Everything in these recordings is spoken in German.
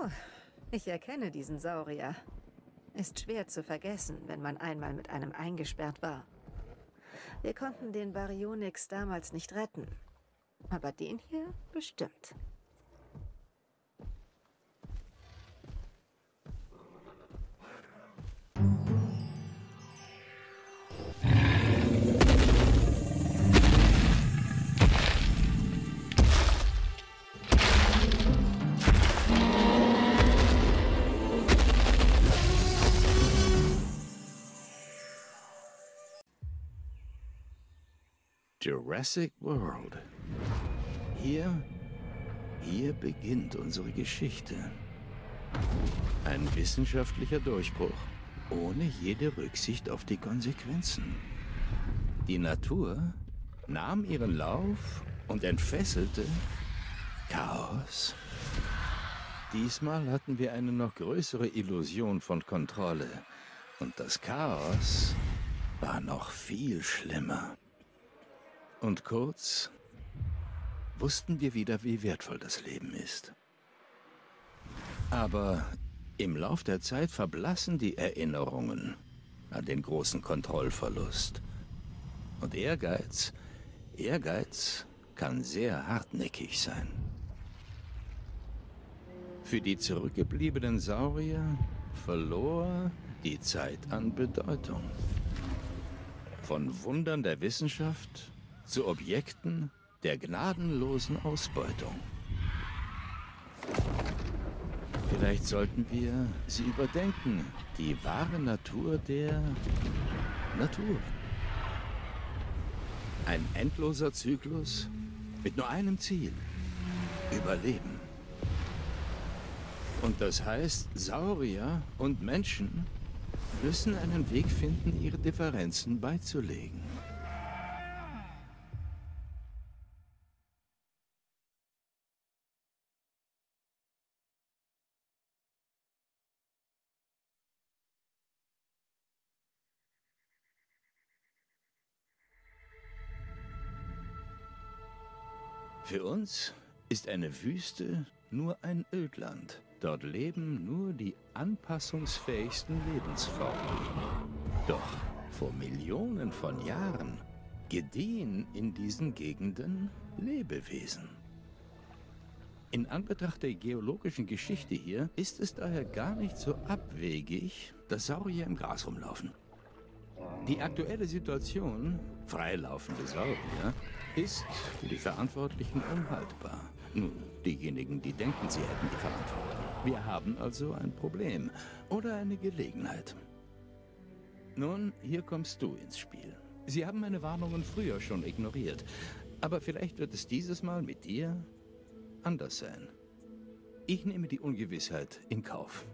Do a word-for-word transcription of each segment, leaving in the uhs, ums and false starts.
Oh, ich erkenne diesen Saurier. Ist schwer zu vergessen, wenn man einmal mit einem eingesperrt war. Wir konnten den Baryonyx damals nicht retten. Aber den hier bestimmt. Jurassic World. Hier, hier beginnt unsere Geschichte. Ein wissenschaftlicher Durchbruch, ohne jede Rücksicht auf die Konsequenzen. Die Natur nahm ihren Lauf und entfesselte Chaos. Diesmal hatten wir eine noch größere Illusion von Kontrolle. Und das Chaos war noch viel schlimmer. Und kurz wussten wir wieder, wie wertvoll das Leben ist. Aber im Lauf der Zeit verblassen die Erinnerungen an den großen Kontrollverlust. Und Ehrgeiz, Ehrgeiz kann sehr hartnäckig sein. Für die zurückgebliebenen Saurier verlor die Zeit an Bedeutung. Von Wundern der Wissenschaft zu Objekten der gnadenlosen Ausbeutung. Vielleicht sollten wir sie überdenken, die wahre Natur der Natur. Ein endloser Zyklus mit nur einem Ziel: Überleben. Und das heißt, Saurier und Menschen müssen einen Weg finden, ihre Differenzen beizulegen. Für uns ist eine Wüste nur ein Ödland. Dort leben nur die anpassungsfähigsten Lebensformen. Doch vor Millionen von Jahren gediehen in diesen Gegenden Lebewesen. In Anbetracht der geologischen Geschichte hier ist es daher gar nicht so abwegig, dass Saurier im Gras rumlaufen. Die aktuelle Situation, freilaufende Saurier, ist für die Verantwortlichen unhaltbar. Nun, diejenigen, die denken, sie hätten die Verantwortung. Wir haben also ein Problem oder eine Gelegenheit. Nun, hier kommst du ins Spiel. Sie haben meine Warnungen früher schon ignoriert, aber vielleicht wird es dieses Mal mit dir anders sein. Ich nehme die Ungewissheit in Kauf.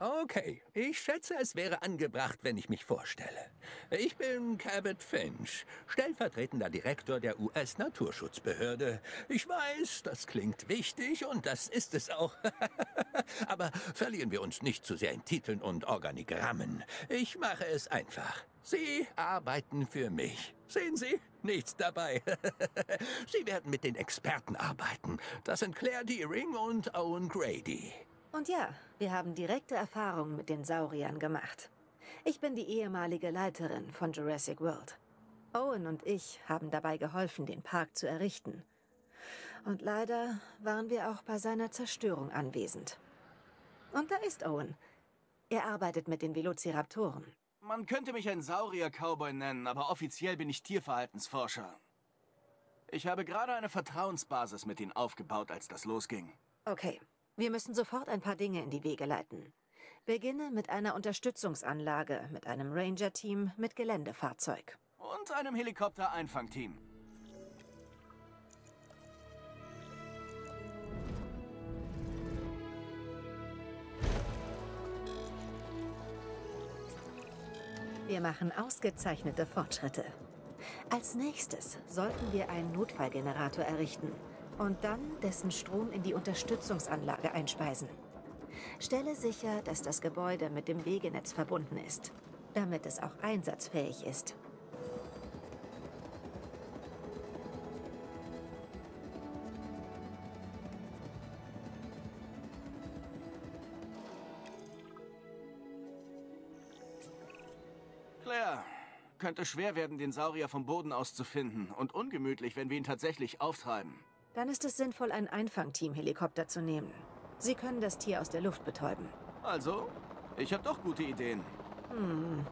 Okay, ich schätze, es wäre angebracht, wenn ich mich vorstelle. Ich bin Cabot Finch, stellvertretender Direktor der U S-Naturschutzbehörde. Ich weiß, das klingt wichtig und das ist es auch. Aber verlieren wir uns nicht zu sehr in Titeln und Organigrammen. Ich mache es einfach. Sie arbeiten für mich. Sehen Sie? Nichts dabei. Sie werden mit den Experten arbeiten. Das sind Claire Dearing und Owen Grady. Und ja, wir haben direkte Erfahrungen mit den Sauriern gemacht. Ich bin die ehemalige Leiterin von Jurassic World. Owen und ich haben dabei geholfen, den Park zu errichten. Und leider waren wir auch bei seiner Zerstörung anwesend. Und da ist Owen. Er arbeitet mit den Velociraptoren. Man könnte mich ein Saurier-Cowboy nennen, aber offiziell bin ich Tierverhaltensforscher. Ich habe gerade eine Vertrauensbasis mit ihnen aufgebaut, als das losging. Okay. Wir müssen sofort ein paar Dinge in die Wege leiten. Beginne mit einer Unterstützungsanlage, mit einem Ranger-Team, mit Geländefahrzeug. Und einem Helikopter-Einfangteam. Wir machen ausgezeichnete Fortschritte. Als nächstes sollten wir einen Notfallgenerator errichten. Und dann dessen Strom in die Unterstützungsanlage einspeisen. Stelle sicher, dass das Gebäude mit dem Wegenetz verbunden ist, damit es auch einsatzfähig ist. Claire, könnte schwer werden, den Saurier vom Boden aus zu finden und ungemütlich, wenn wir ihn tatsächlich auftreiben. Dann ist es sinnvoll, ein Einfangteam-Helikopter zu nehmen. Sie können das Tier aus der Luft betäuben. Also, ich habe doch gute Ideen. Hm.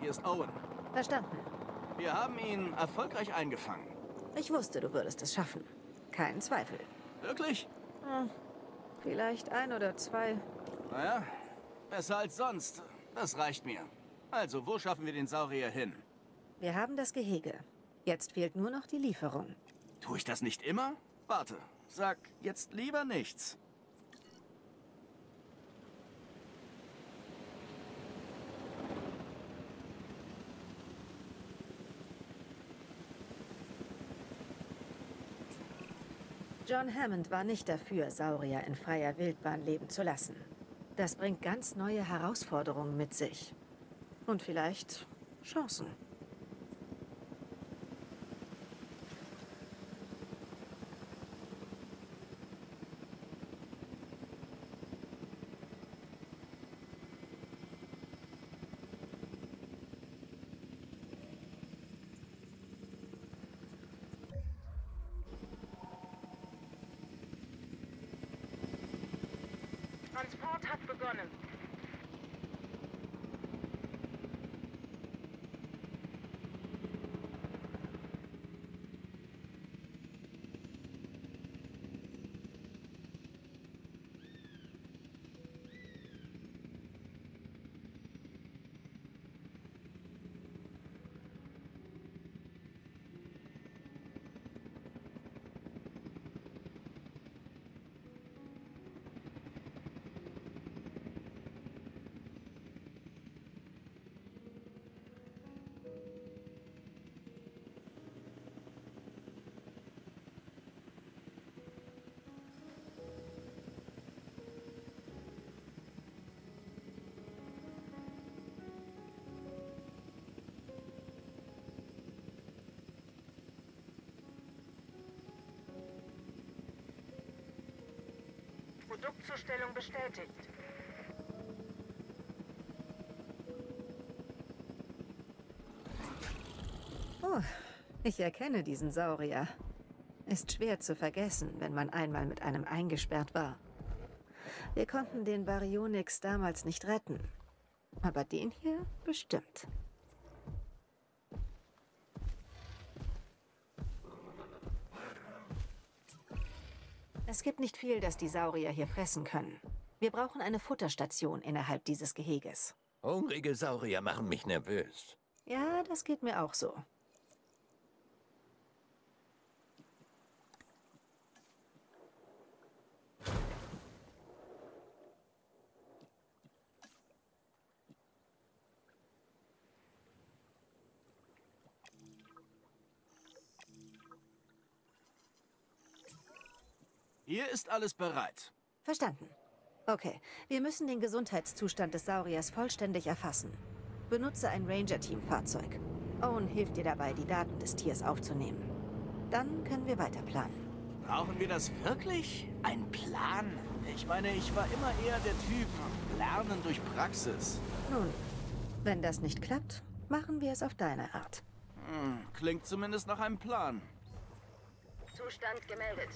Hier ist Owen. Verstanden. Wir haben ihn erfolgreich eingefangen. Ich wusste, du würdest es schaffen. Kein Zweifel. Wirklich? Hm, vielleicht ein oder zwei. Naja, besser als sonst. Das reicht mir. Also, wo schaffen wir den Saurier hin? Wir haben das Gehege. Jetzt fehlt nur noch die Lieferung. Tue ich das nicht immer? Warte, sag jetzt lieber nichts. John Hammond war nicht dafür, Saurier in freier Wildbahn leben zu lassen. Das bringt ganz neue Herausforderungen mit sich. Und vielleicht Chancen. Transport hat begonnen. Produktzustellung bestätigt. Oh, ich erkenne diesen Saurier. Ist schwer zu vergessen, wenn man einmal mit einem eingesperrt war. Wir konnten den Baryonyx damals nicht retten. Aber den hier bestimmt. Es gibt nicht viel, das die Saurier hier fressen können. Wir brauchen eine Futterstation innerhalb dieses Geheges. Hungrige Saurier machen mich nervös. Ja, das geht mir auch so. Hier ist alles bereit. Verstanden. Okay, wir müssen den Gesundheitszustand des Sauriers vollständig erfassen. Benutze ein Ranger-Team-Fahrzeug. Owen hilft dir dabei, die Daten des Tiers aufzunehmen. Dann können wir weiter planen. Brauchen wir das wirklich? Ein Plan? Ich meine, ich war immer eher der Typ, lernen durch Praxis. Nun, wenn das nicht klappt, machen wir es auf deine Art. Hm, klingt zumindest nach einem Plan. Zustand gemeldet.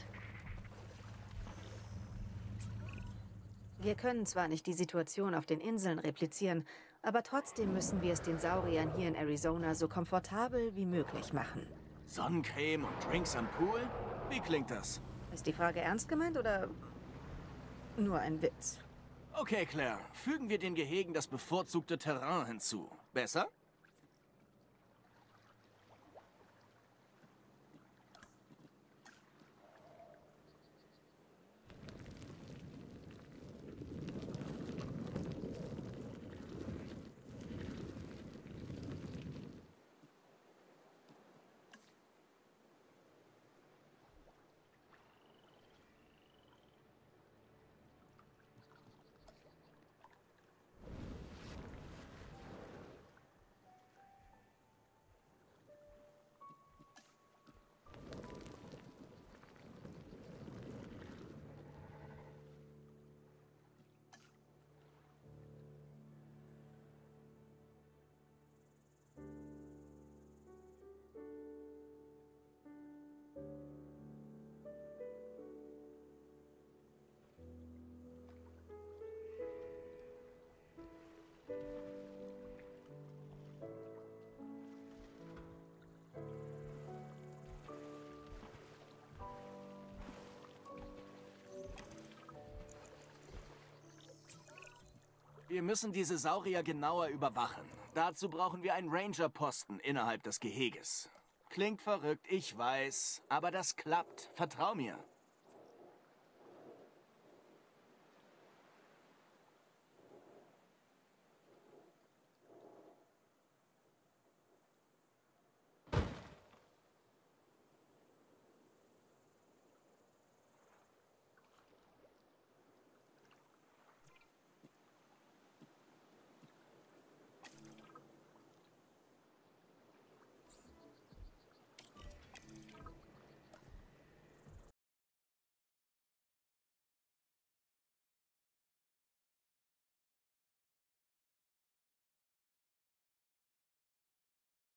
Wir können zwar nicht die Situation auf den Inseln replizieren, aber trotzdem müssen wir es den Sauriern hier in Arizona so komfortabel wie möglich machen. Sonnencreme und Drinks am Pool? Wie klingt das? Ist die Frage ernst gemeint oder nur ein Witz? Okay, Claire, fügen wir den Gehegen das bevorzugte Terrain hinzu. Besser? Wir müssen diese Saurier genauer überwachen. Dazu brauchen wir einen Ranger-Posten innerhalb des Geheges. Klingt verrückt, ich weiß, aber das klappt. Vertrau mir.